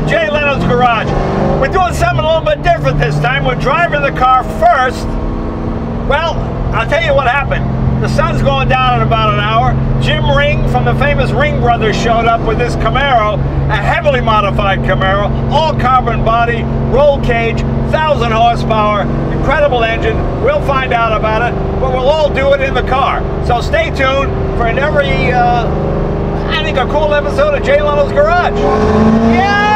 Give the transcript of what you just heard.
at Jay Leno's Garage. We're doing something a little bit different this time. We're driving the car first. Well, I'll tell you what happened. The sun's going down in about an hour. Jim Ring from the famous Ring Brothers showed up with this Camaro, a heavily modified Camaro, all carbon body, roll cage, 1,000 horsepower, incredible engine. We'll find out about it, but we'll all do it in the car. So stay tuned for I think a cool episode of Jay Leno's Garage. Yeah!